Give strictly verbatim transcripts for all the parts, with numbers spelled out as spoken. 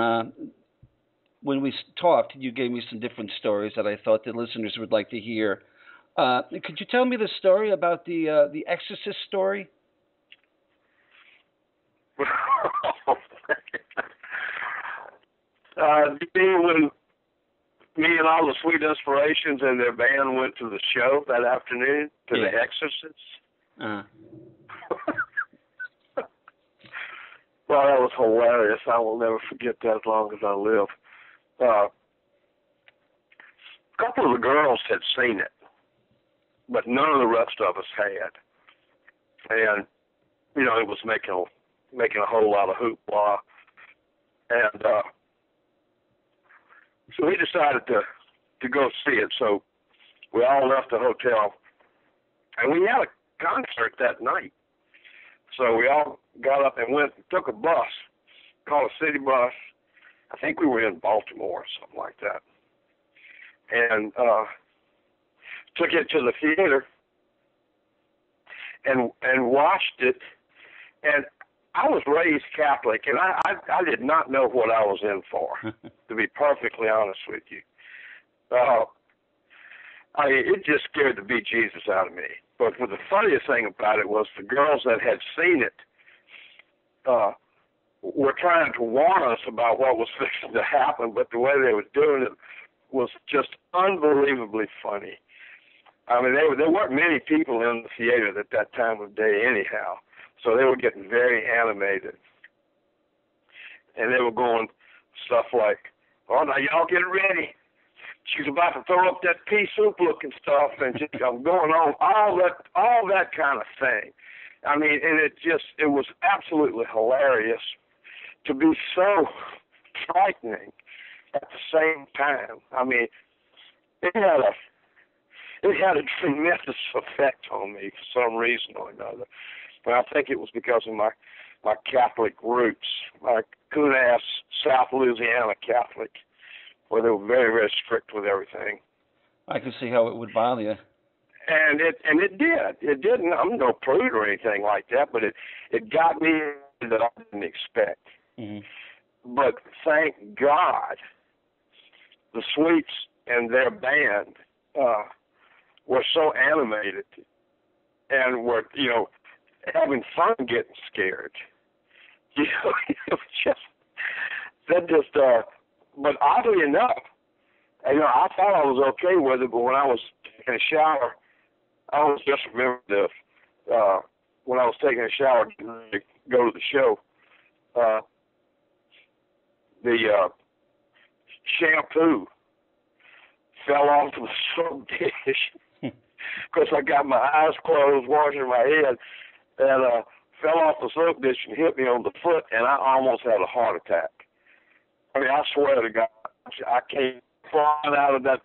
And uh, when we talked, you gave me some different stories that I thought the listeners would like to hear. Uh, could you tell me the story about the uh, the Exorcist story? Uh, you mean when me and all the Sweet Inspirations and their band went to the show that afternoon to yeah. the Exorcist? Uh-huh. Well, that was hilarious. I will never forget that as long as I live. Uh, a couple of the girls had seen it, but none of the rest of us had. And, you know, it was making, making a whole lot of hoopla. And, uh, so we decided to, to go see it. So we all left the hotel, and we had a concert that night. So we all got up and went and took a bus, called a city bus. I think we were in Baltimore or something like that. And uh, took it to the theater and and watched it. And I was raised Catholic, and I, I, I did not know what I was in for, to be perfectly honest with you. Uh, I, it just scared the bejesus out of me. But the funniest thing about it was the girls that had seen it uh, were trying to warn us about what was fixing to happen, but the way they were doing it was just unbelievably funny. I mean, they were, there weren't many people in the theater at that time of day anyhow, so they were getting very animated. And they were going stuff like, "Oh, now y'all get ready. She's about to throw up that pea soup looking stuff," and just I'm going on all that, all that kind of thing. I mean, and it just, it was absolutely hilarious to be so frightening at the same time. I mean, it had a, it had a tremendous effect on me for some reason or another. But I think it was because of my, my Catholic roots, my coon-ass South Louisiana Catholic, where they were very, very strict with everything. I can see how it would bother you. And it and it did. It didn't. I'm no prude or anything like that, but it, it got me that I didn't expect. Mm-hmm. But thank God, the Sweets and their band uh, were so animated and were, you know, having fun getting scared. You know, it was just, that just, uh, but oddly enough, you know, I thought I was okay with it, but when I was taking a shower, I always just remember this. Uh, when I was taking a shower to go to the show, uh, the uh, shampoo fell off the soap dish. Because I got my eyes closed, washing my head, and uh, fell off the soap dish and hit me on the foot, and I almost had a heart attack. I mean, I swear to God, I came flying out of that.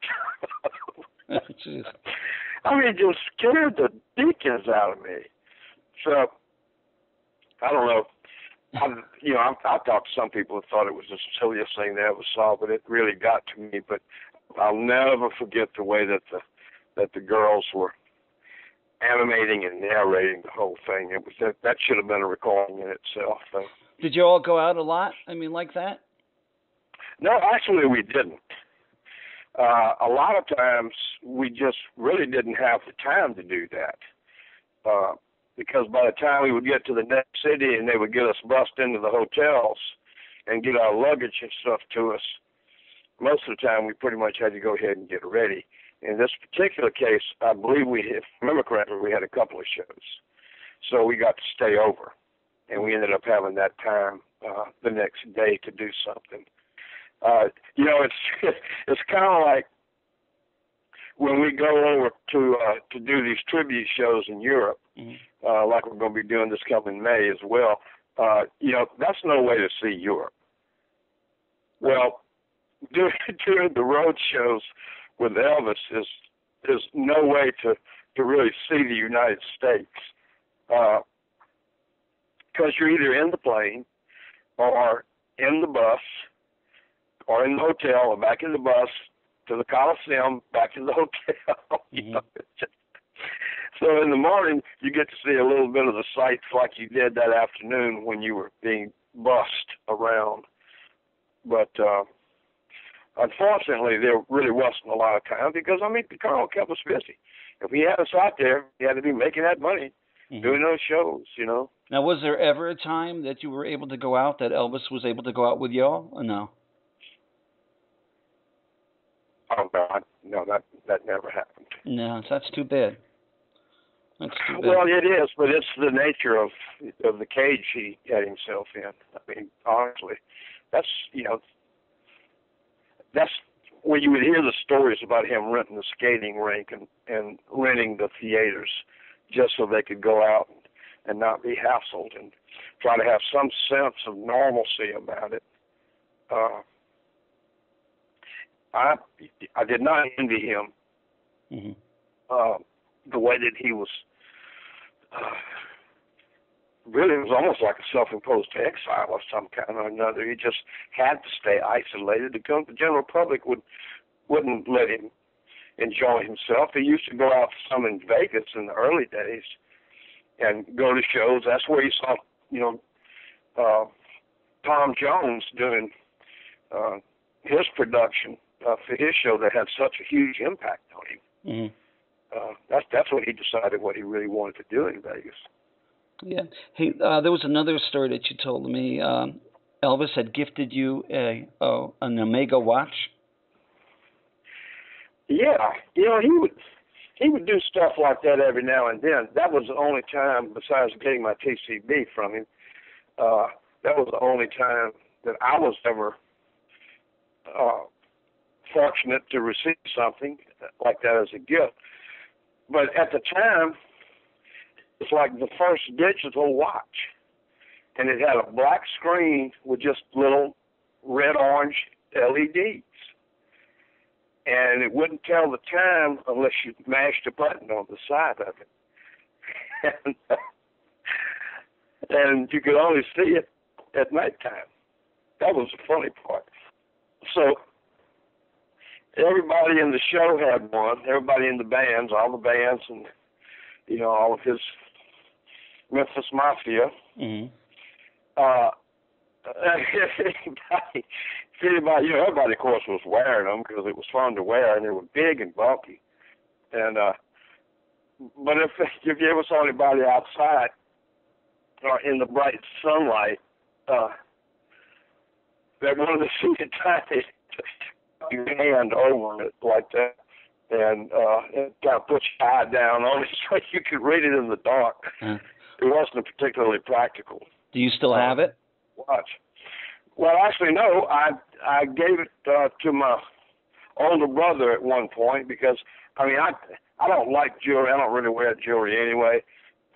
Oh, geez. I mean, it just scared the deacons out of me. So, I don't know. I, you know, I, I talked to some people who thought it was the silliest thing they ever saw, but it really got to me. But I'll never forget the way that the that the girls were animating and narrating the whole thing. It was that, that should have been a recording in itself. So. Did you all go out a lot? I mean, like that? No, actually, we didn't. Uh, a lot of times, we just really didn't have the time to do that. Uh, because by the time we would get to the next city and they would get us bussed into the hotels and get our luggage and stuff to us, most of the time we pretty much had to go ahead and get ready. In this particular case, I believe we, if I remember correctly, we had a couple of shows. So we got to stay over, and we ended up having that time uh, the next day to do something. Uh, you know, it's it's kind of like when we go over to uh, to do these tribute shows in Europe, mm-hmm. uh, like we're going to be doing this coming May as well. Uh, you know, that's no way to see Europe. Well, doing, doing the road shows with Elvis is is no way to, to really see the United States because uh, you're either in the plane or in the bus, or in the hotel, or back in the bus, to the Coliseum, back in the hotel. Mm-hmm. So in the morning, you get to see a little bit of the sights like you did that afternoon when you were being bussed around. But uh, unfortunately, there really wasn't a lot of time because, I mean, the Colonel kept us busy. If he had us out there, he had to be making that money, mm-hmm. doing those shows, you know. Now, was there ever a time that you were able to go out, that Elvis was able to go out with y'all, or no? Oh, God. No, that, that never happened. No, that's too bad. That's too bad. Well, it is, but it's the nature of of the cage he had himself in. I mean, honestly, that's, you know, that's where you would hear the stories about him renting the skating rink and, and renting the theaters just so they could go out and, and not be hassled and try to have some sense of normalcy about it. Uh, I I did not envy him mm-hmm. uh, the way that he was. Uh, really, it was almost like a self-imposed exile of some kind or another. He just had to stay isolated. The general public would wouldn't let him enjoy himself. He used to go out some in Vegas in the early days and go to shows. That's where you saw, you know, uh, Tom Jones doing uh, his production. Uh, for his show that had such a huge impact on him. Mm-hmm. Uh, that's that's when he decided what he really wanted to do in Vegas. Yeah. Hey, uh, there was another story that you told me. Um, Elvis had gifted you a uh, an Omega watch. Yeah. You know, he would, he would do stuff like that every now and then. That was the only time, besides getting my T C B from him, uh, that was the only time that I was ever... Uh, fortunate to receive something like that as a gift. But at the time, it's like the first digital watch. And it had a black screen with just little red-orange L E Ds. And it wouldn't tell the time unless you mashed a button on the side of it. and, and you could only see it at nighttime. That was the funny part. So... everybody in the show had one. Everybody in the bands, all the bands, and you know, all of his Memphis Mafia. Mm-hmm. Uh, everybody, everybody, you know, everybody, of course, was wearing them because it was fun to wear, and they were big and bulky. And uh, but if if you ever saw anybody outside or in the bright sunlight, uh, they wanted to see the time. Hand over it like that, and uh, and kind of put your eye down on it so you could read it in the dark. Huh. It wasn't particularly practical. Do you still have it? Watch. Well, actually, no. I I gave it uh, to my older brother at one point because I mean I I don't like jewelry. I don't really wear jewelry anyway.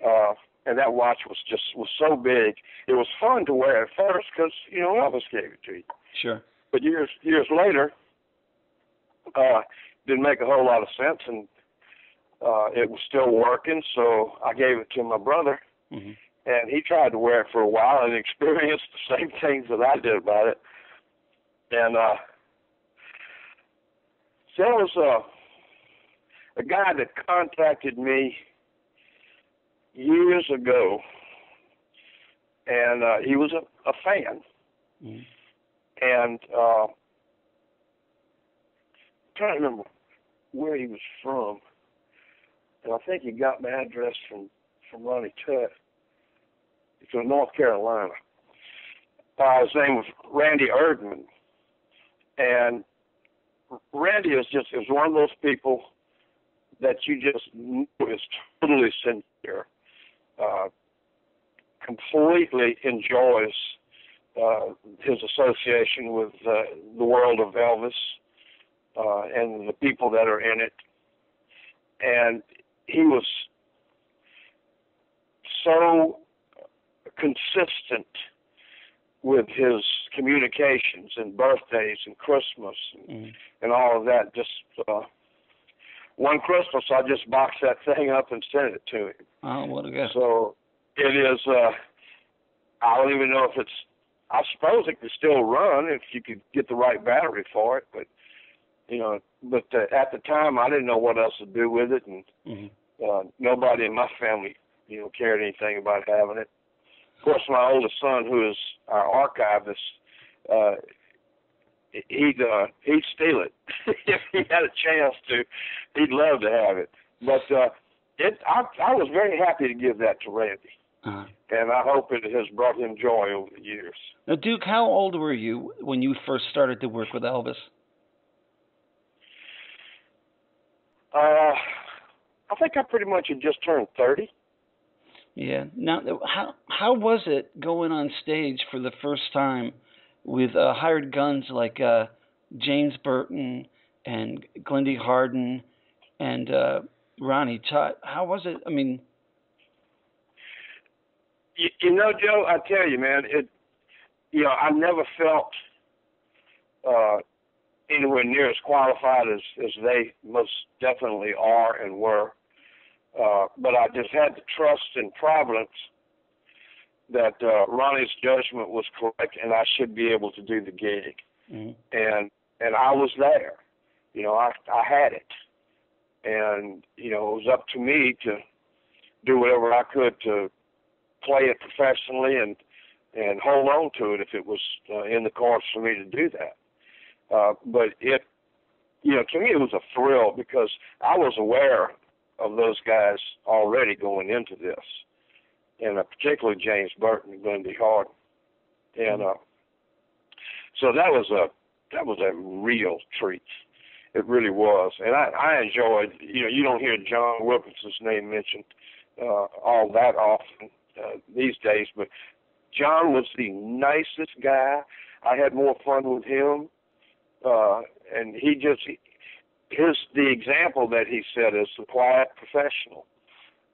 Uh, and that watch was just was so big. It was fun to wear at first because you know Elvis gave it to you. Sure. But years years later. Uh, didn't make a whole lot of sense, and uh, it was still working, so I gave it to my brother, mm-hmm. and he tried to wear it for a while and experienced the same things that I did about it. And uh, so there was a, a guy that contacted me years ago, and uh, he was a, a fan, mm-hmm. and uh, I'm trying to remember where he was from, and I think he got my address from, from Ronnie Tutt. It's from North Carolina. Uh, his name was Randy Erdman, and Randy is just is one of those people that you just know is totally sincere, uh, completely enjoys uh, his association with uh, the world of Elvis. Uh, and the people that are in it. And he was so consistent with his communications and birthdays and Christmas and, mm-hmm. and all of that. Just uh, one Christmas, I just boxed that thing up and sent it to him. Oh, what a good. So it is, uh, I don't even know if it's, I suppose it could still run if you could get the right battery for it, but you know, but uh, at the time, I didn't know what else to do with it, and mm-hmm. uh, nobody in my family, you know, cared anything about having it. Of course, my oldest son, who is our archivist, uh, he'd uh, he'd steal it if he had a chance to. He'd love to have it. But uh, it, I, I was very happy to give that to Randy, uh-huh. and I hope it has brought him joy over the years. Now, Duke, how old were you when you first started to work with Elvis? Uh, I think I pretty much had just turned thirty. Yeah. Now, how how was it going on stage for the first time with uh, hired guns like uh, James Burton and Glen D. Hardin and uh, Ronnie Tutt? How was it? I mean, you, you know, Joe, I tell you, man, it. You know, I never felt uh, anywhere near as qualified as as they most definitely are and were. Uh, but I just had the trust and providence that uh, Ronnie's judgment was correct, and I should be able to do the gig. Mm-hmm. And and I was there, you know, I I had it, and you know it was up to me to do whatever I could to play it professionally and and hold on to it if it was uh, in the cards for me to do that. Uh, but it, you know, to me it was a thrill because I was aware of those guys already going into this, and uh, particularly James Burton and Glen D. Hardin, and uh, so that was a that was a real treat. It really was, and I, I enjoyed. You know, you don't hear John Wilkinson's name mentioned uh, all that often uh, these days, but John was the nicest guy. I had more fun with him, uh, and he just. He, His, the example that he set is the quiet professional.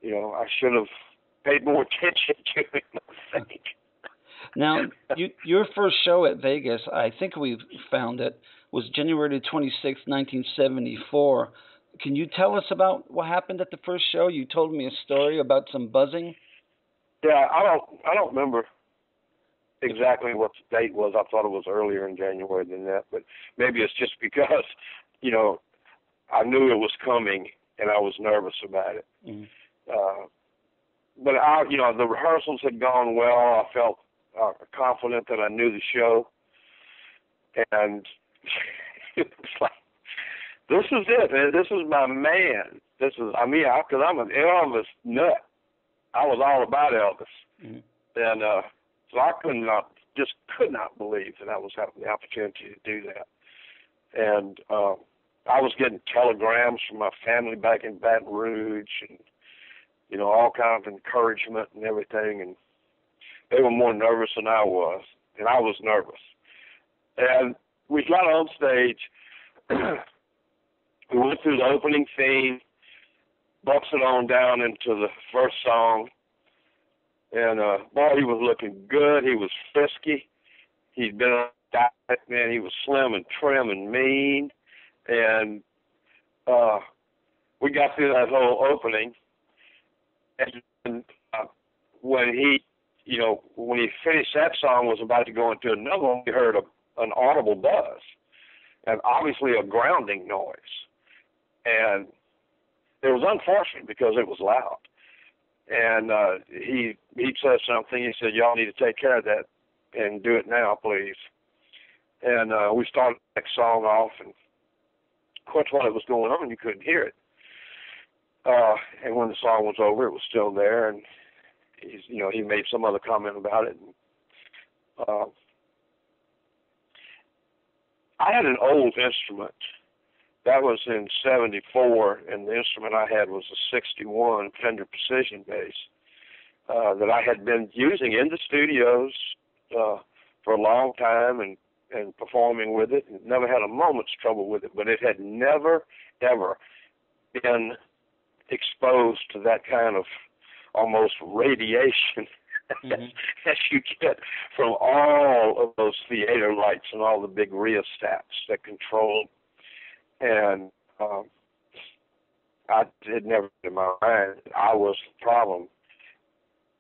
You know, I should have paid more attention to him, I think. Now, you, your first show at Vegas, I think we found it, was January twenty-sixth, nineteen seventy-four. Can you tell us about what happened at the first show? You told me a story about some buzzing. Yeah, I don't, I don't remember exactly what the date was. I thought it was earlier in January than that, but maybe it's just because, you know, I knew it was coming, and I was nervous about it. Mm. Uh, but, I, you know, the rehearsals had gone well. I felt uh, confident that I knew the show. And it was like, this is it, man. This is my man. This is, I mean, because I'm an Elvis nut. I was all about Elvis. Mm. And uh, so I could not, just could not believe that I was having the opportunity to do that. And, um, I was getting telegrams from my family back in Baton Rouge and, you know, all kinds of encouragement and everything. And they were more nervous than I was, and I was nervous. And we got on stage. We went through the opening theme, busted on down into the first song. And, uh, boy, he was looking good. He was frisky. He'd been on a diet, man. He was slim and trim and mean. And uh, we got through that whole opening, and uh, when he, you know, when he finished that song, was about to go into another one, we heard a, an audible buzz, and obviously a grounding noise, and it was unfortunate because it was loud. And uh, he he said something. He said, "Y'all need to take care of that and do it now, please." And uh, we started the next song off, and of course, while it was going on, you couldn't hear it. Uh, and when the song was over, it was still there. And he's, you know, he made some other comment about it. And, uh, I had an old instrument. That was in seventy-four, and the instrument I had was a sixty-one Fender Precision Bass uh, that I had been using in the studios uh, for a long time, and and performing with it, and never had a moment's trouble with it, but it had never, ever been exposed to that kind of almost radiation mm-hmm. as you get from all of those theater lights and all the big rheostats that control. And um, I had never in my mind I was the problem.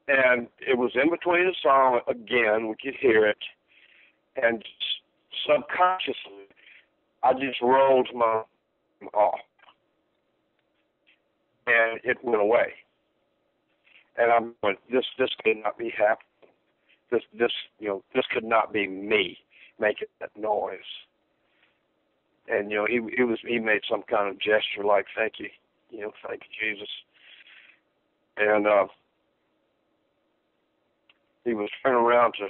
And it was in between the song, again, we could hear it, and subconsciously, I just rolled my arm off, and it went away. And I'm going, this this could not be happening. This this you know this could not be me making that noise. And you know, he it was he made some kind of gesture like thank you, you know, thank you, Jesus. And uh, he was turning around to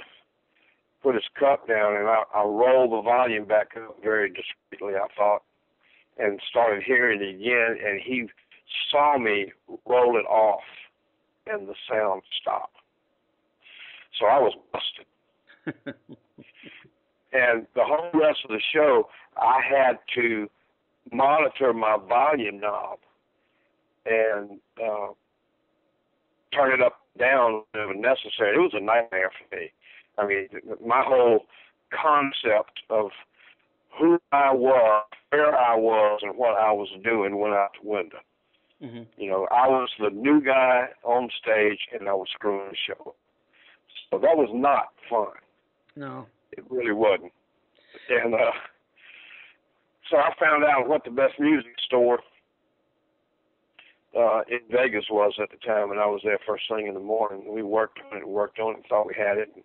put his cup down, and I, I rolled the volume back up very discreetly, I thought, and started hearing it again. And he saw me roll it off, and the sound stopped. So I was busted. And the whole rest of the show, I had to monitor my volume knob and uh, turn it up and down if necessary. It was a nightmare for me. I mean, my whole concept of who I was, where I was, and what I was doing went out the window. Mm-hmm. You know, I was the new guy on stage, and I was screwing the show up. So that was not fun. No. It really wasn't. And uh, so I found out what the best music store uh, in Vegas was at the time, and I was there first thing in the morning. We worked on it, worked on it, thought we had it, and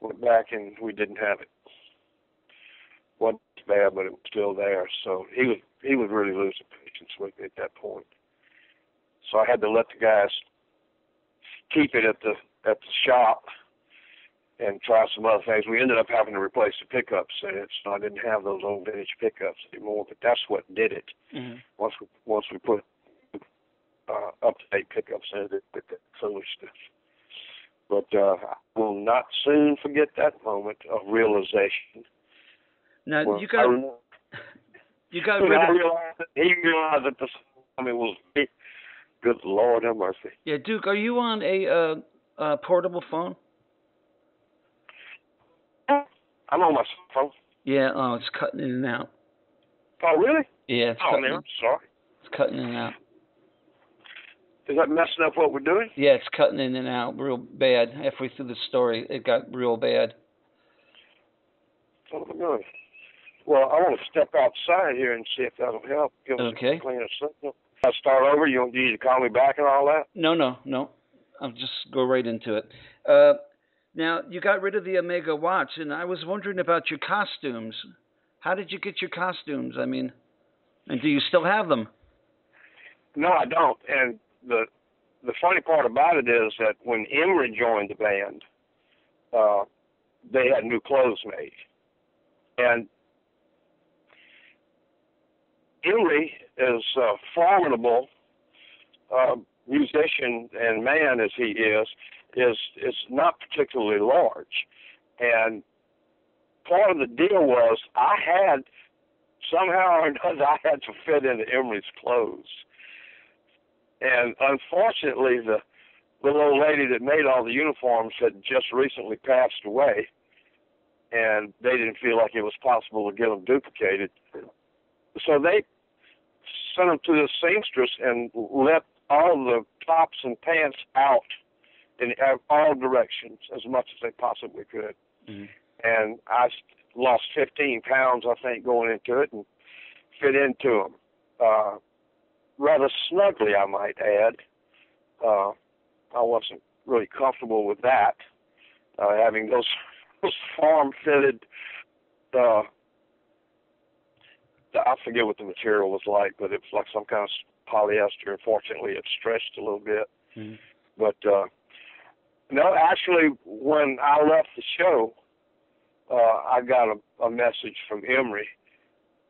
went back, and we didn't have it. Wasn't bad, but it was still there. So he was he was really losing patience with me at that point. So I had to let the guys keep it at the at the shop and try some other things. We ended up having to replace the pickups in it, so I didn't have those old vintage pickups anymore, but that's what did it. Mm-hmm. Once we, once we put uh, up-to-date pickups in it, it, it, it finished it. But uh, I will not soon forget that moment of realization. Now, well, you got... I, you got rid of... I realized that he realized that the time it was me. Good Lord have mercy. Yeah, Duke, are you on a uh, uh, portable phone? I'm on my phone. Yeah, oh, it's cutting in and out. Oh, really? Yeah, it's oh, man, in. I'm sorry. It's cutting in and out. Is that messing up what we're doing? Yeah, it's cutting in and out real bad. Halfway through the story, it got real bad. Oh, my. Well, I want to step outside here and see if that'll help. Give okay. us a cleaner signal. I'll start over. You don't need to call me back and all that? No, no, no. I'll just go right into it. Uh... Now, you got rid of the Omega watch, and I was wondering about your costumes. How did you get your costumes? I mean, and do you still have them? No, I don't. And the the funny part about it is that when Emory joined the band, uh, they had new clothes made. And Emory is a formidable uh, musician and man as he is, is is not particularly large. And part of the deal was I had, somehow or another, I had to fit into Emory's clothes. And unfortunately, the little old lady that made all the uniforms had just recently passed away, and they didn't feel like it was possible to get them duplicated. So they sent them to the seamstress and let all the tops and pants out in all directions as much as they possibly could. Mm-hmm. And I lost fifteen pounds, I think, going into it and fit into them. Uh, rather snugly, I might add. Uh, I wasn't really comfortable with that, uh, having those, those form-fitted, uh, I forget what the material was like, but it was like some kind of polyester. Unfortunately, it stretched a little bit. Mm-hmm. But... Uh, No, actually, when I left the show, uh, I got a, a message from Emory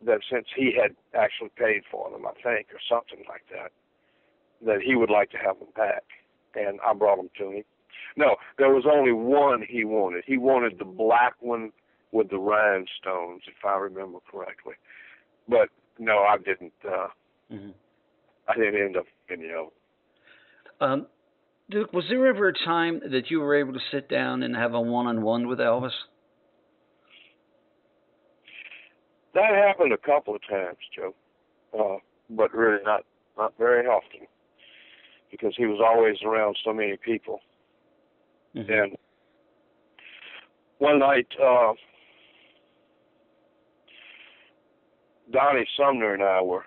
that since he had actually paid for them, I think, or something like that, that he would like to have them back. And I brought them to him. No, there was only one he wanted. He wanted the black one with the rhinestones, if I remember correctly. But, no, I didn't. Uh, mm-hmm. I didn't end up in the old. Um. Duke, was there ever a time that you were able to sit down and have a one-on-one with Elvis? That happened a couple of times, Joe, uh, but really not, not very often because he was always around so many people. Mm-hmm. And one night, uh, Donnie Sumner and I were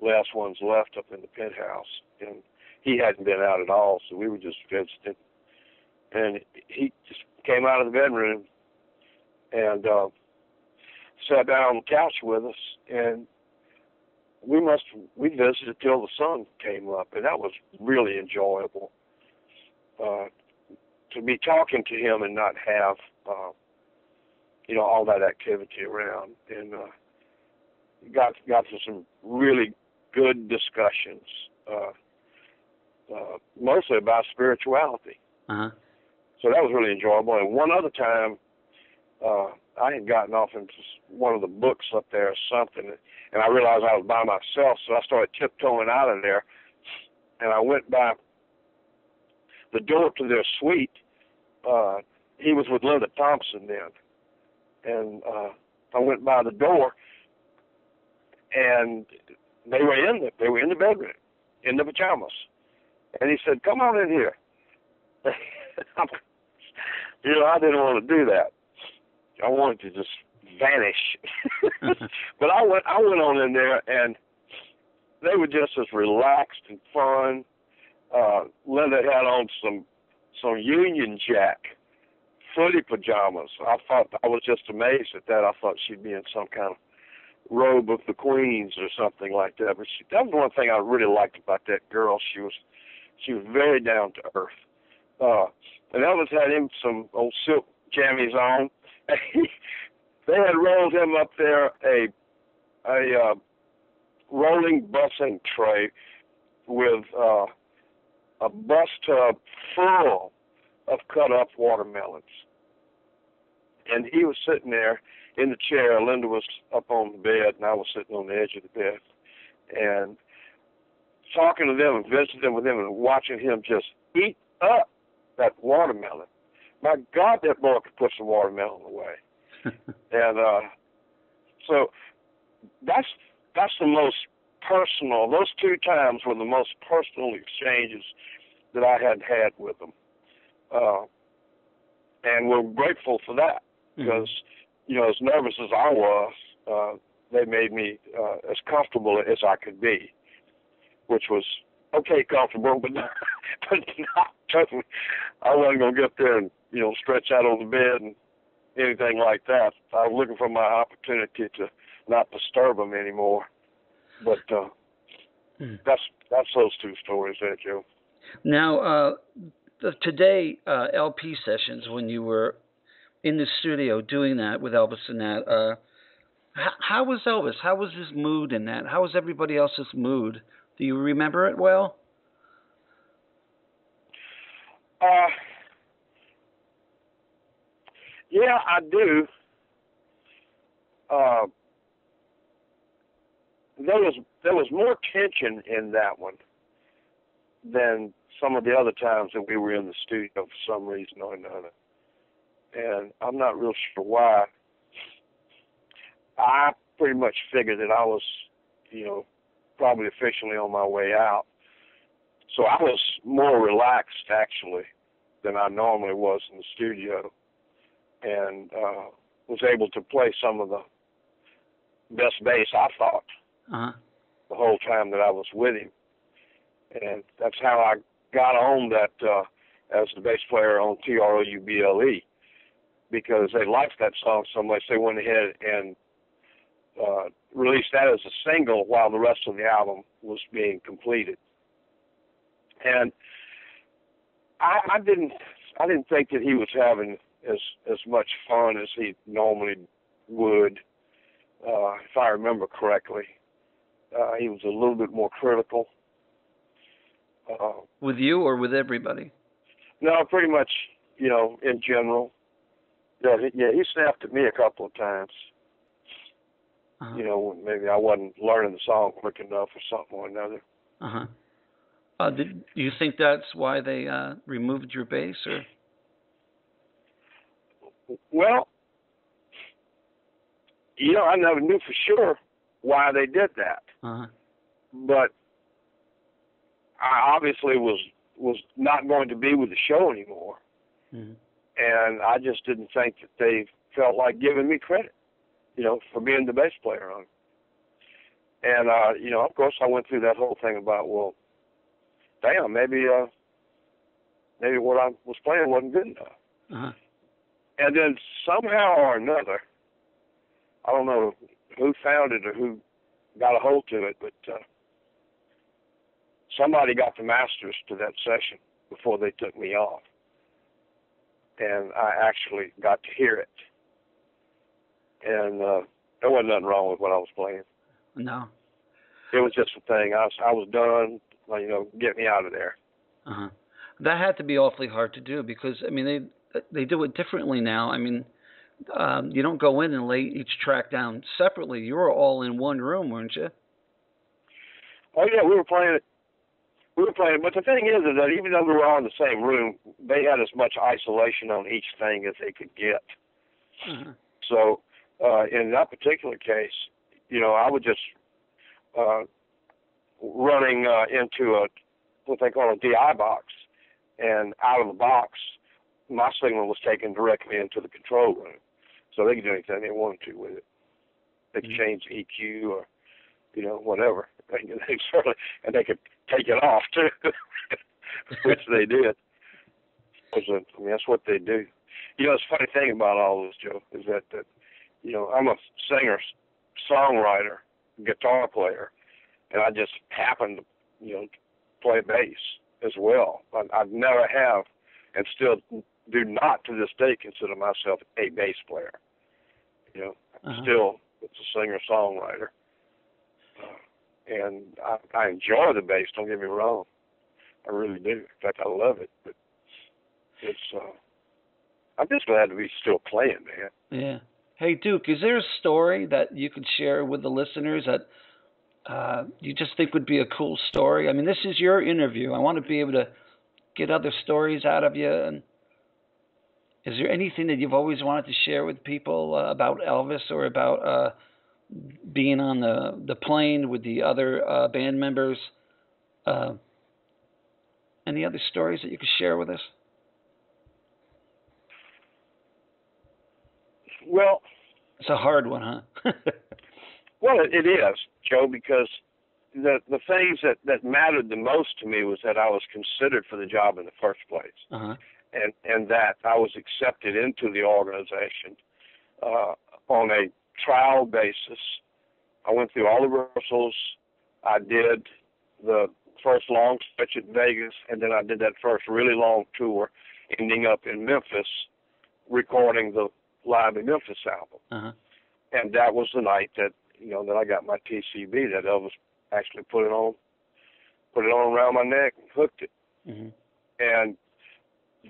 last ones left up in the penthouse, and he hadn't been out at all, so we were just visiting. And he just came out of the bedroom and uh, sat down on the couch with us. and we must we visited till the sun came up, and that was really enjoyable. Uh, to be talking to him and not have uh, you know all that activity around, and uh, got got to some really good discussions, uh, uh, mostly about spirituality. Uh-huh. So that was really enjoyable. And one other time, uh, I had gotten off into one of the books up there or something, and I realized I was by myself, so I started tiptoeing out of there, and I went by the door to their suite. Uh, he was with Linda Thompson then, and uh, I went by the door, and they were in the they were in the bedroom, in the pajamas, and he said, "Come on in here." You know, I didn't want to do that. I wanted to just vanish. But I went I went on in there, and they were just as relaxed and fun. Uh, Linda had on some some Union Jack footy pajamas. I thought I was just amazed at that. I thought she'd be in some kind of robe of the Queen's or something like that. But she, that was one thing I really liked about that girl. She was she was very down to earth. Uh, and Elvis had him some old silk jammies on. They had rolled him up there a a uh, rolling bussing tray with uh, a bus tub full of cut up watermelons, and he was sitting there in the chair. Linda was up on the bed, and I was sitting on the edge of the bed, and talking to them and visiting with them and watching him just eat up that watermelon. My God, that boy could put some watermelon away. And uh, so that's that's the most personal. Those two times were the most personal exchanges that I had had with them, uh, and we're grateful for that because mm-hmm. you know, as nervous as I was, uh, they made me uh, as comfortable as I could be, which was okay, comfortable, but not, but not totally. I wasn't gonna get up there and, you know, stretch out on the bed and anything like that. I was looking for my opportunity to not disturb them anymore. But uh, mm. that's that's those two stories there, Joe. Now, uh, the today uh, L P sessions, when you were in the studio doing that with Elvis and that, uh, how, how was Elvis? How was his mood in that? How was everybody else's mood? Do you remember it well? Uh, yeah, I do. Uh, there was there was more tension in that one than some of the other times that we were in the studio for some reason or another, and I'm not real sure why. I pretty much figured that I was, you know, probably officially on my way out. So I was more relaxed, actually, than I normally was in the studio, and uh, was able to play some of the best bass, I thought, uh-huh. the whole time that I was with him. And that's how I got on that uh, as the bass player on T R O U B L E, because they liked that song so much they went ahead and Uh, released that as a single while the rest of the album was being completed. And I, I didn't I didn't think that he was having as, as much fun as he normally would, uh, if I remember correctly. Uh, he was a little bit more critical. Uh, with you or with everybody? No, pretty much, you know, in general. Yeah, he, yeah, he snapped at me a couple of times. Uh-huh. You know, maybe I wasn't learning the song quick enough or something or another. Uh-huh. Uh, did, do you think that's why they uh, removed your bass? Or? Well, you know, I never knew for sure why they did that. Uh-huh. But I obviously was, was not going to be with the show anymore. Mm-hmm. And I just didn't think that they felt like giving me credit, you know, for being the bass player on it. And, uh, you know, of course, I went through that whole thing about, well, damn, maybe uh, maybe what I was playing wasn't good enough. Uh-huh. And then somehow or another, I don't know who found it or who got a hold to it, but uh, somebody got the masters to that session before they took me off, and I actually got to hear it. And uh, there wasn't nothing wrong with what I was playing. No. It was just a thing. I was, I was done, you know, get me out of there. Uh-huh. That had to be awfully hard to do because, I mean, they they do it differently now. I mean, um, you don't go in and lay each track down separately. You were all in one room, weren't you? Oh, yeah, we were playing it. We were playing, but the thing is, is that even though we were all in the same room, they had as much isolation on each thing as they could get. Uh-huh. So uh, in that particular case, you know, I would just uh, running uh, into a what they call a D I box, and out of the box, my signal was taken directly into the control room, so they could do anything they wanted to with it. They could mm-hmm. change the E Q or you know whatever, they, they certainly, and they could take it off too, which they did. A, I mean, that's what they do. You know, it's a funny thing about all this, Joe, is that, that you know, I'm a singer, songwriter, guitar player, and I just happen to, you know, play bass as well. I, I never have and still do not to this day consider myself a bass player. You know, uh-huh. still it's a singer-songwriter. And I, I enjoy the bass, don't get me wrong. I really do. In fact, I love it. But it's... Uh, I'm just glad to be still playing, man. Yeah. Hey, Duke, is there a story that you could share with the listeners that uh, you just think would be a cool story? I mean, this is your interview. I want to be able to get other stories out of you. And is there anything that you've always wanted to share with people uh, about Elvis or about uh, being on the, the plane with the other uh, band members? Uh, any other stories that you could share with us? Well, it's a hard one, huh? Well, it is, Joe, because the the things that, that mattered the most to me was that I was considered for the job in the first place, uh-huh. and and that I was accepted into the organization uh, on a trial basis. I went through all the rehearsals. I did the first long stretch at Vegas, and then I did that first really long tour, ending up in Memphis, recording the Live in Memphis album, uh-huh. and that was the night that you know that I got my T C B. That Elvis actually put it on, put it on around my neck and hooked it, mm-hmm. and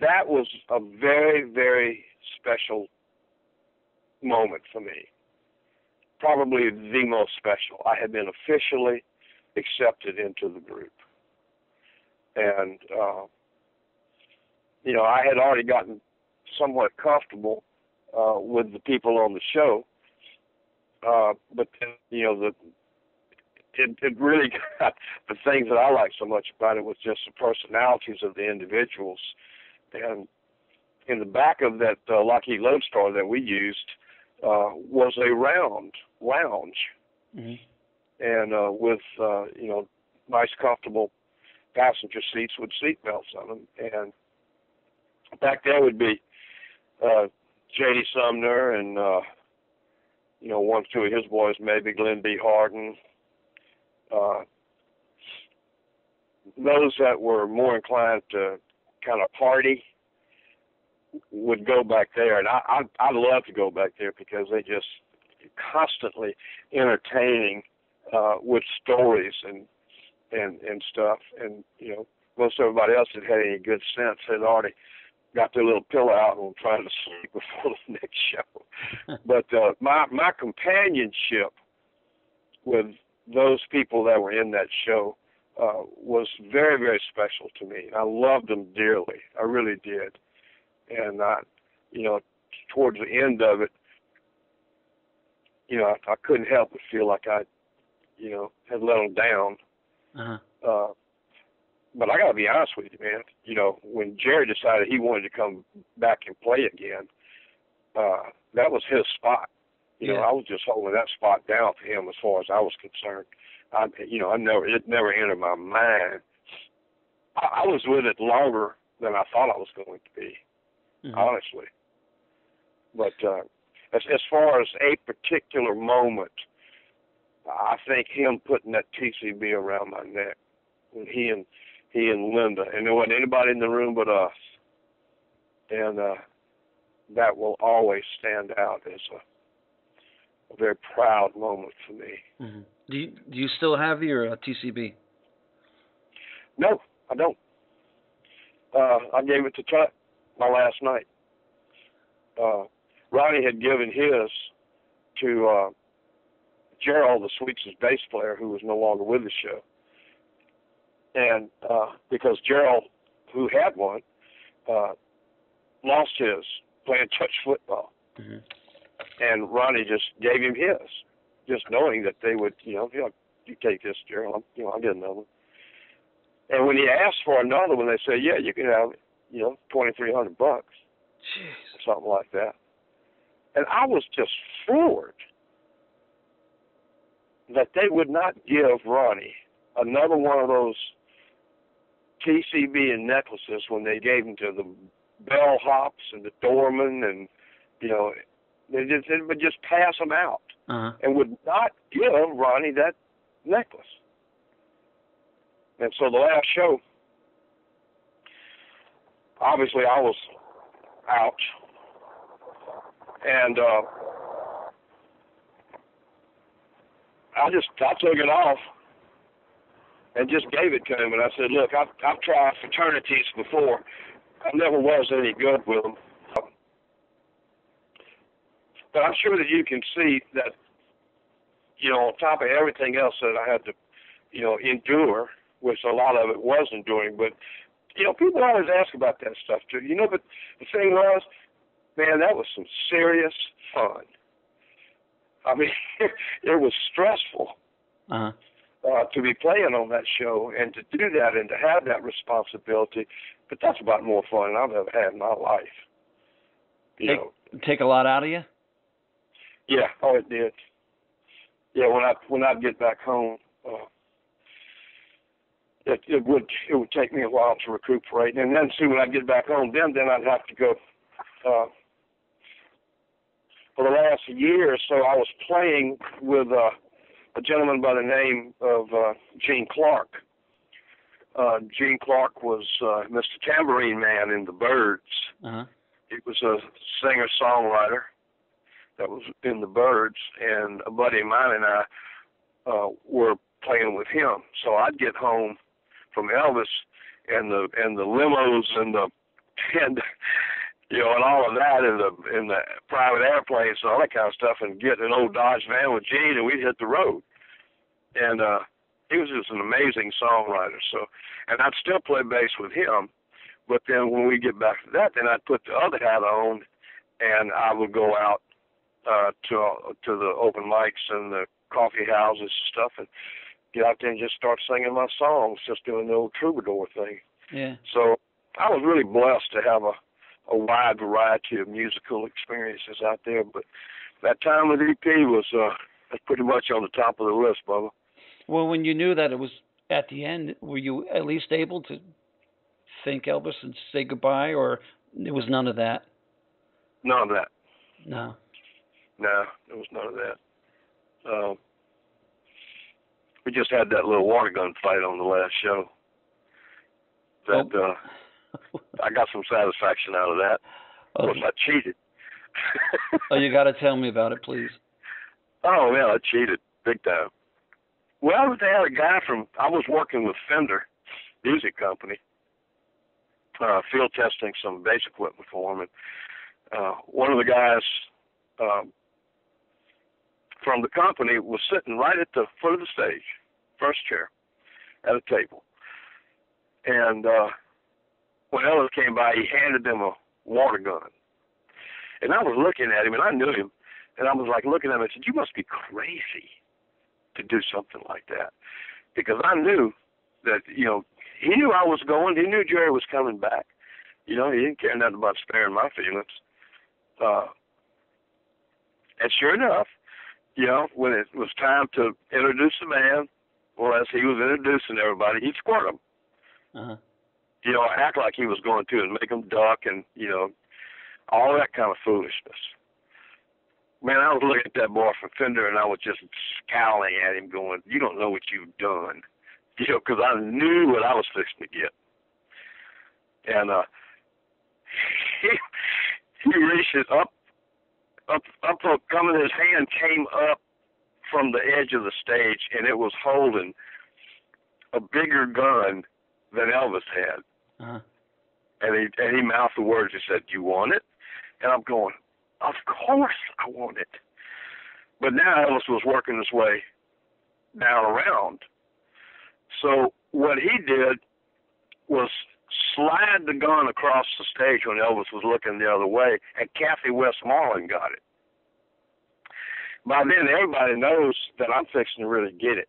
that was a very, very special moment for me. Probably the most special. I had been officially accepted into the group, and uh, you know I had already gotten somewhat comfortable Uh, with the people on the show, uh, but then, you know, the it, it really got the things that I liked so much about it was just the personalities of the individuals. And in the back of that uh, Lockheed Lodestar that we used uh, was a round lounge, mm-hmm. and uh, with uh, you know nice comfortable passenger seats with seat belts on them, and back there would be. Uh, Johnny Sumner and, uh, you know, one or two of his boys, maybe Glen D. Hardin. Uh, those that were more inclined to kind of party would go back there. And I, I, I'd love to go back there because they just constantly entertaining uh, with stories and, and, and stuff. And, you know, most everybody else that had any good sense had already got their little pillow out and trying to sleep before the next show. But uh, my my companionship with those people that were in that show uh, was very, very special to me. I loved them dearly. I really did. And, I, you know, towards the end of it, you know, I, I couldn't help but feel like I, you know, had let them down. Uh-huh. Uh But I got to be honest with you, man. You know, when Jerry decided he wanted to come back and play again, uh, that was his spot. You yeah. know, I was just holding that spot down for him as far as I was concerned. I, you know, I never it never entered my mind. I, I was with it longer than I thought I was going to be, mm-hmm. honestly. But uh, as, as far as a particular moment, I think him putting that T C B around my neck, and he and he and Linda, and there wasn't anybody in the room but us, and uh, that will always stand out as a, a very proud moment for me. Mm-hmm. Do you, do you still have your uh, T C B? No, I don't. Uh, I gave it to Tutt my last night. Uh, Ronnie had given his to uh, Gerald, the Sweets' bass player, who was no longer with the show. And uh, because Gerald, who had one, uh, lost his playing touch football. Mm-hmm. And Ronnie just gave him his, just knowing that they would, you know, you, know, you take this, Gerald, you know, I'll get another one. And when he asked for another one, they said, yeah, you can have, you know, twenty-three hundred bucks. Jeez. Something like that. And I was just floored that they would not give Ronnie another one of those T C B and necklaces when they gave them to the bellhops and the doormen, and, you know, they just they would just pass them out. Uh-huh. And would not give Ronnie that necklace. And so the last show, obviously I was out, and uh, I just I took it off and just gave it to him, and I said, look, I've, I've tried fraternities before. I never was any good with them. But I'm sure that you can see that, you know, on top of everything else that I had to, you know, endure, which a lot of it was enduring, but, you know, people always ask about that stuff, too. You know, but the thing was, man, that was some serious fun. I mean, it was stressful uh-huh. uh, to be playing on that show and to do that and to have that responsibility, but that's about more fun than I've ever had in my life. You take, know. Take a lot out of you? Yeah, oh, it did. Yeah, when I when I'd get back home, uh, It, it would it would take me a while to recuperate, and then see when I get back home. Then then I'd have to go. Uh, for the last year or so, I was playing with uh, a gentleman by the name of uh, Gene Clark. Uh, Gene Clark was uh, Mister Tambourine Man in The Birds. Uh-huh. He was a singer songwriter that was in The Birds, and a buddy of mine and I uh, were playing with him. So I'd get home from Elvis and the and the limos and the and you know and all of that and the and the private airplanes and all that kind of stuff, and get an old Dodge van with Gene, and we'd hit the road. And uh, he was just an amazing songwriter. So, and I'd still play bass with him, but then when we get back to that, then I'd put the other hat on, and I would go out uh, to uh, to the open mics and the coffee houses and stuff, and get out there and just start singing my songs, just doing the old troubadour thing. Yeah. So I was really blessed to have a, a wide variety of musical experiences out there. But that time with E P was uh, that's pretty much on the top of the list, Bubba. Well, when you knew that it was at the end, were you at least able to thank Elvis and say goodbye, or it was none of that? None of that. No. No, it was none of that. Um, We just had that little water gun fight on the last show. That oh. uh, I got some satisfaction out of that. Of course, I cheated. Oh, you got to tell me about it, please. Oh, man, I cheated big time. Well, they had a guy from, I was working with Fender Music Company, uh, field testing some bass equipment for him. And, uh, one of the guys um, from the company was sitting right at the foot of the stage, first chair, at a table. And uh, when Elvis came by, he handed them a water gun. And I was looking at him, and I knew him, and I was like looking at him and said, you must be crazy to do something like that. Because I knew that, you know, he knew I was going, he knew Jerry was coming back. You know, he didn't care nothing about sparing my feelings. Uh, and sure enough, you know, when it was time to introduce the man, well, as he was introducing everybody, he'd squirt them. Uh-huh. You know, act like he was going to and make them duck and, you know, all that kind of foolishness. Man, I was looking at that boy from Fender, and I was just scowling at him going, you don't know what you've done. You know, because I knew what I was fixing to get. And uh, he, he reached it up, up, up, up, coming, his hand came up from the edge of the stage, and it was holding a bigger gun than Elvis had. Uh-huh. And he and he mouthed the words. He said, "Do you want it?" And I'm going, "Of course I want it." But now Elvis was working his way down around. So what he did was slide the gun across the stage when Elvis was looking the other way, and Kathy Westmoreland got it. By then, everybody knows that I'm fixing to really get it.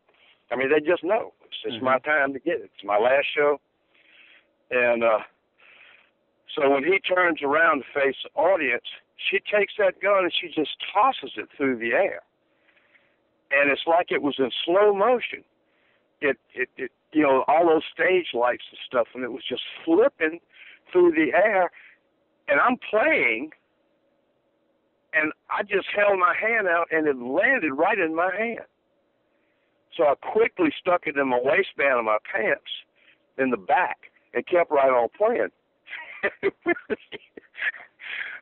I mean, they just know. It's, it's mm-hmm. my time to get it. It's my last show. And uh, so when he turns around to face the audience, she takes that gun and she just tosses it through the air. And it's like it was in slow motion. It, it, it, you know, all those stage lights and stuff, and it was just flipping through the air. And I'm playing, and I just held my hand out, and it landed right in my hand. So I quickly stuck it in my waistband of my pants in the back and kept right on playing.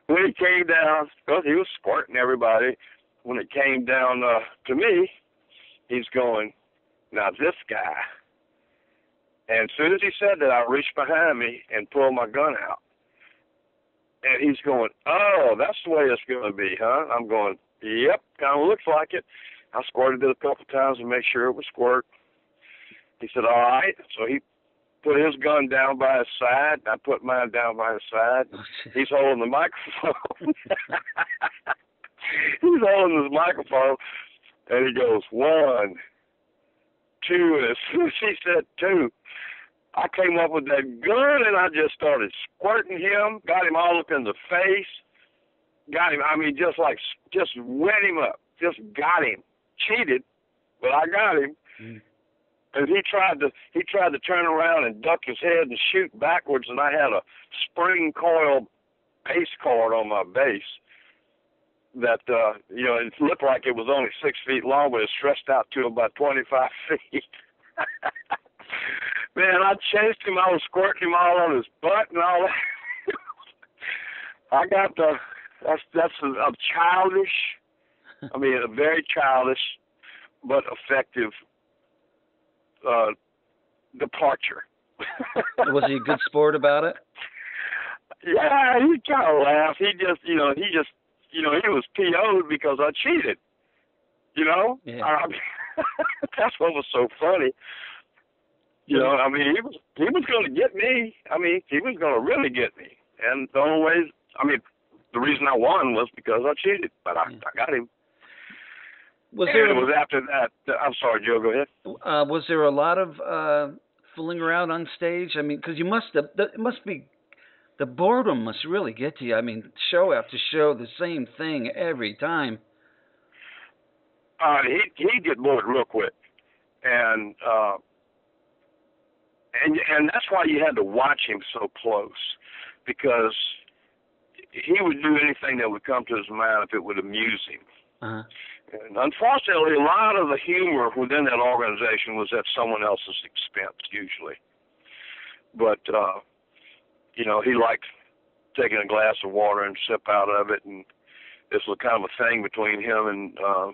When it came down, because he was squirting everybody, when it came down uh, to me, he's going, now this guy. And as soon as he said that, I reached behind me and pulled my gun out. And he's going, oh, that's the way it's going to be, huh? I'm going, yep, kind of looks like it. I squirted it a couple times to make sure it was squirt. He said, all right. So he put his gun down by his side, and I put mine down by his side. He's holding the microphone. He's holding his microphone, and he goes, one, two, and as soon as he said two, I came up with that gun, and I just started squirting him, got him all up in the face, got him, I mean, just like, just wet him up, just got him, cheated, but I got him. Mm. And he tried to he tried to turn around and duck his head and shoot backwards, and I had a spring coil bass cord on my bass that uh, you know, it looked like it was only six feet long, but it stretched out to about twenty-five feet. Man, I chased him. I was squirting him all on his butt and all that. I got the that's that's a, a childish, I mean, a very childish but effective Uh, departure. Was he a good sport about it? Yeah, he kind of laughed. He just, you know, he just, you know, he was P O'd because I cheated. You know, yeah. I, I mean, that's what was so funny. You yeah. know, I mean, he was he was going to get me. I mean, he was going to really get me. And the only way, I mean, the reason I won was because I cheated, but I, yeah. I got him. Was there, it was after that. I'm sorry, Joe, go ahead. Uh, was there a lot of uh, fooling around on stage? I mean, because you must have, it must be, the boredom must really get to you. I mean, show after show, the same thing every time. Uh, he'd, he'd get bored real quick. And, uh, and, and that's why you had to watch him so close, because he would do anything that would come to his mind if it would amuse him. Uh-huh. And unfortunately, a lot of the humor within that organization was at someone else's expense, usually. But, uh, you know, he liked taking a glass of water and sip out of it, and this was kind of a thing between him and uh,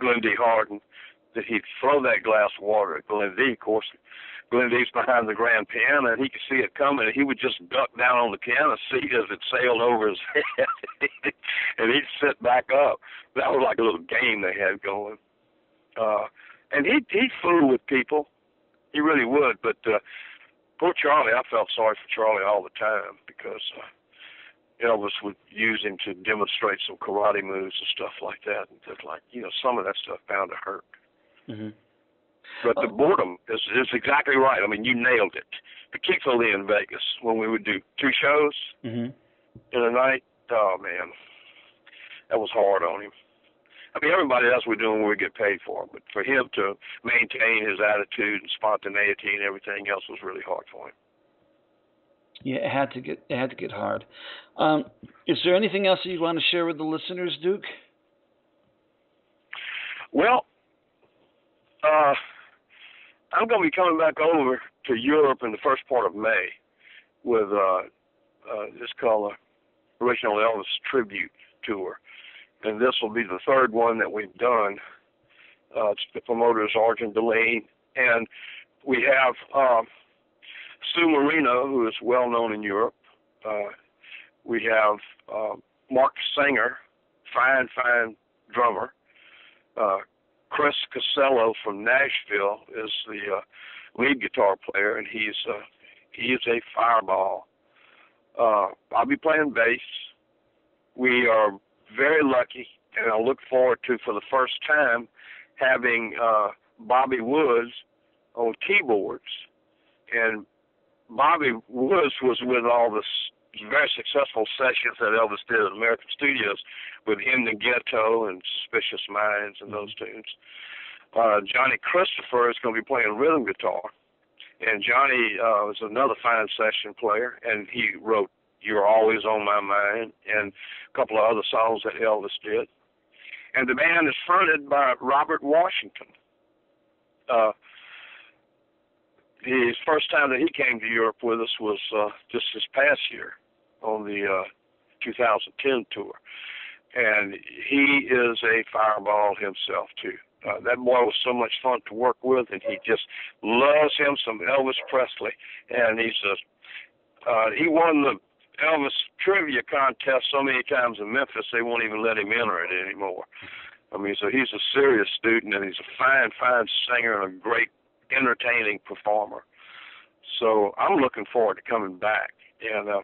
Glen D. Hardin, that he'd throw that glass of water at Glen D. Of course, Glen D.'s behind the grand piano, and he could see it coming, and he would just duck down on the piano seat as it sailed over his head, and he'd sit back up. That was like a little game they had going. Uh, and he he fooled with people. He really would. But uh, poor Charlie, I felt sorry for Charlie all the time, because uh, Elvis would use him to demonstrate some karate moves and stuff like that. And just like, you know, some of that stuff bound to hurt. Mm-hmm. But the boredom is, is exactly right. I mean, you nailed it, particularly in Vegas when we would do two shows mm-hmm. in a night. Oh, man, that was hard on him. I mean, everybody else we're doing when we get paid for, but for him to maintain his attitude and spontaneity and everything else was really hard for him. Yeah, it had to get it had to get hard. Um, is there anything else that you want to share with the listeners, Duke? Well, uh, I'm going to be coming back over to Europe in the first part of May with uh, uh, this called a Original Elvis Tribute Tour. And this will be the third one that we've done. Uh, the promoters, Arjun Delane, and we have uh, Sue Marino, who is well known in Europe. Uh, we have uh, Mark Sanger, fine, fine drummer. Uh, Chris Casello from Nashville is the uh, lead guitar player, and he's uh, he is a fireball. Uh, I'll be playing bass. We are very lucky, and I look forward to, for the first time, having uh, Bobby Woods on keyboards. And Bobby Woods was with all the very successful sessions that Elvis did at American Studios with In the Ghetto and Suspicious Minds and those tunes. Uh, Johnny Christopher is going to be playing rhythm guitar. And Johnny uh, is another fine session player, and he wrote You're Always on My Mind and a couple of other songs that Elvis did. And the band is fronted by Robert Washington. Uh, his first time that he came to Europe with us was uh, just this past year on the uh, two thousand ten tour. And he is a fireball himself, too. Uh, that boy was so much fun to work with, and he just loves him some Elvis Presley. And he's a, uh, he won the Elvis trivia contest so many times in Memphis they won't even let him enter it anymore. I mean, so he's a serious student, and he's a fine, fine singer and a great, entertaining performer. So I'm looking forward to coming back, and uh,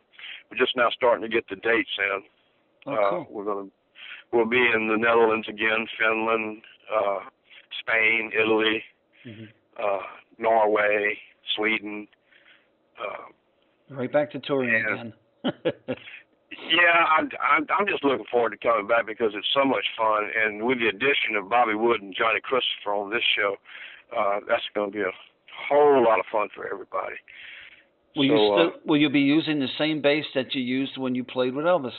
we're just now starting to get the dates in. Oh, cool. uh, we're gonna we'll be in the Netherlands again, Finland, uh, Spain, Italy, mm-hmm. uh, Norway, Sweden. Uh, right back to touring and, again. Yeah, I'm, I'm, I'm just looking forward to coming back because it's so much fun. And with the addition of Bobby Wood and Johnny Christopher on this show, uh, that's going to be a whole lot of fun for everybody. Will, so, you still, uh, will you be using the same bass that you used when you played with Elvis?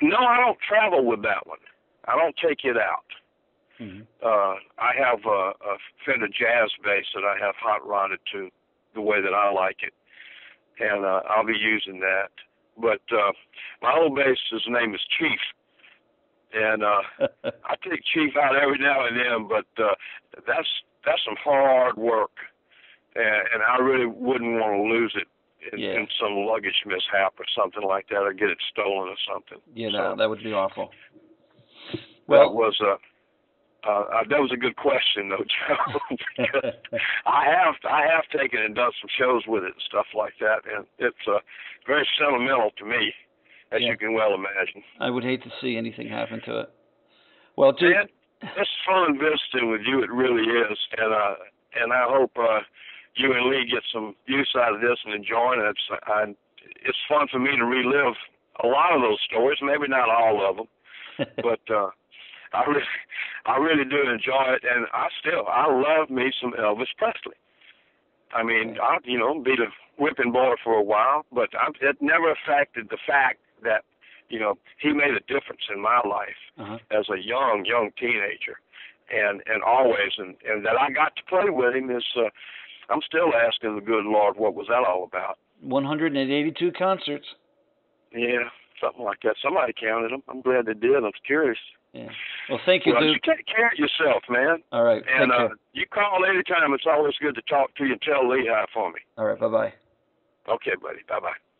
No, I don't travel with that one. I don't take it out. Mm-hmm. uh, I have a, a Fender Jazz bass that I have hot-rodded to the way that I like it. And uh, I'll be using that. But uh, my old bass, his name is Chief. And uh, I take Chief out every now and then, but uh, that's that's some hard work. And, and I really wouldn't want to lose it in, yeah. in some luggage mishap or something like that, or get it stolen or something. Yeah, so, no, that would be awful. Well, that was a... Uh, that was a good question, though, Joe. Because I have I have taken and done some shows with it and stuff like that, and it's uh, very sentimental to me, as yeah. you can well imagine. I would hate to see anything happen to it. Well, dude, it, it's fun visiting with you. It really is, and uh, and I hope uh, you and Lee get some use out of this and enjoying it. It's, I, it's fun for me to relive a lot of those stories, maybe not all of them, but. Uh, I really, I really do enjoy it, and I still, I love me some Elvis Presley. I mean, I, you know, be the whipping boy for a while, but I, it never affected the fact that, you know, he made a difference in my life uh-huh. as a young, young teenager, and, and always, and, and that I got to play with him is, uh, I'm still asking the good Lord, what was that all about? one hundred eighty-two concerts. Yeah, something like that. Somebody counted them. I'm glad they did. I'm curious. Yeah. Well, thank you, well, Duke. You take care of yourself, man. All right. And uh, you call anytime. It's always good to talk to you. Tell Lee hi for me. All right. Bye-bye. Okay, buddy. Bye-bye.